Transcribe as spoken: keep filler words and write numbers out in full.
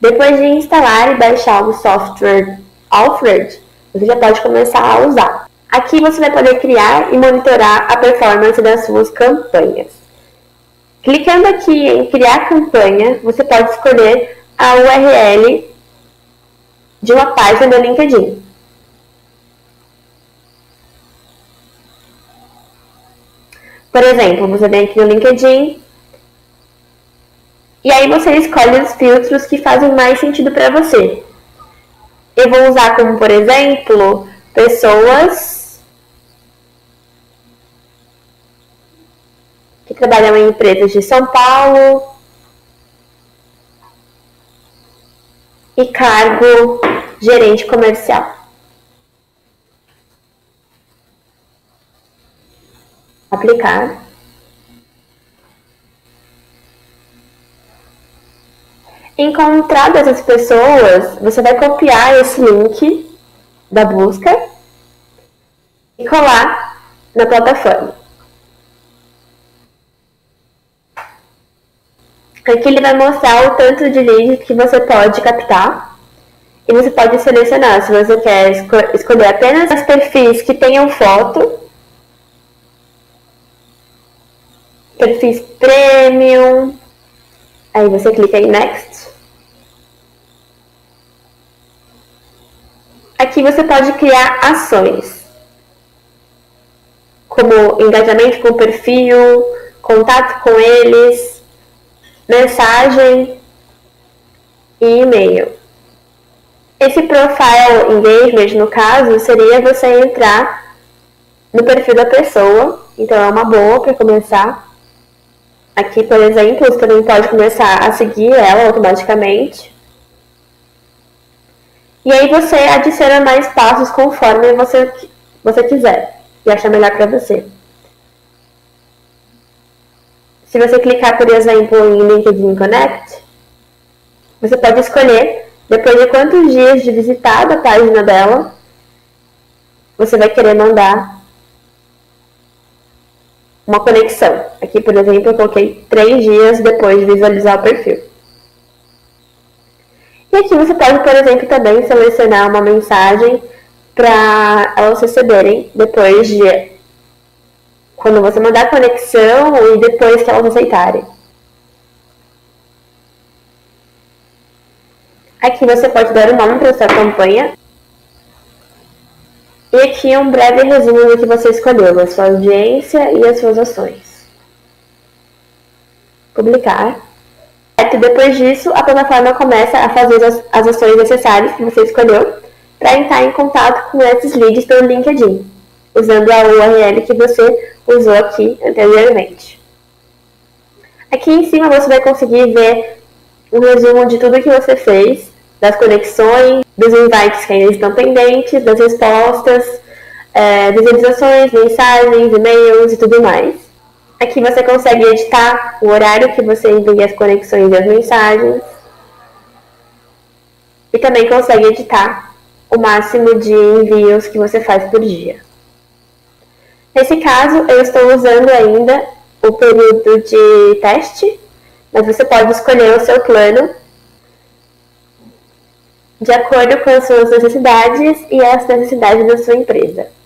Depois de instalar e baixar o software Alfred, você já pode começar a usar. Aqui você vai poder criar e monitorar a performance das suas campanhas. Clicando aqui em criar campanha, você pode escolher a U R L de uma página do LinkedIn. Por exemplo, você vem aqui no LinkedIn e aí você escolhe os filtros que fazem mais sentido para você. Eu vou usar como, por exemplo, pessoas que trabalham em empresas de São Paulo e cargo gerente comercial. Aplicar. Encontradas essas pessoas, você vai copiar esse link da busca e colar na plataforma. Aqui ele vai mostrar o tanto de leads que você pode captar e você pode selecionar se você quer esco escolher apenas os perfis que tenham foto, perfis premium, aí você clica em next. Aqui você pode criar ações, como engajamento com o perfil, contato com eles, mensagem e e-mail. Esse profile engagement, no caso, seria você entrar no perfil da pessoa, então é uma boa para começar. Aqui, por exemplo, você também pode começar a seguir ela automaticamente. E aí você adiciona mais passos conforme você, você quiser e achar melhor para você. Se você clicar, por exemplo, em LinkedIn Connect, você pode escolher, depois de quantos dias de visitar a página dela, você vai querer mandar uma conexão. Aqui, por exemplo, eu coloquei três dias depois de visualizar o perfil. E aqui você pode, por exemplo, também selecionar uma mensagem para elas receberem depois de quando você mandar a conexão e depois que elas aceitarem. Aqui você pode dar o nome para sua campanha. E aqui um breve resumo do que você escolheu, a sua audiência e as suas ações. Publicar. E depois disso, a plataforma começa a fazer as, as ações necessárias que você escolheu para entrar em contato com esses leads pelo LinkedIn, usando a U R L que você usou aqui anteriormente. Aqui em cima você vai conseguir ver um resumo de tudo que você fez, das conexões, dos invites que ainda estão pendentes, das respostas, é, visualizações, mensagens, e-mails e tudo mais. Aqui você consegue editar o horário que você envia as conexões e as mensagens. E também consegue editar o máximo de envios que você faz por dia. Nesse caso, eu estou usando ainda o período de teste, mas você pode escolher o seu plano de acordo com as suas necessidades e as necessidades da sua empresa.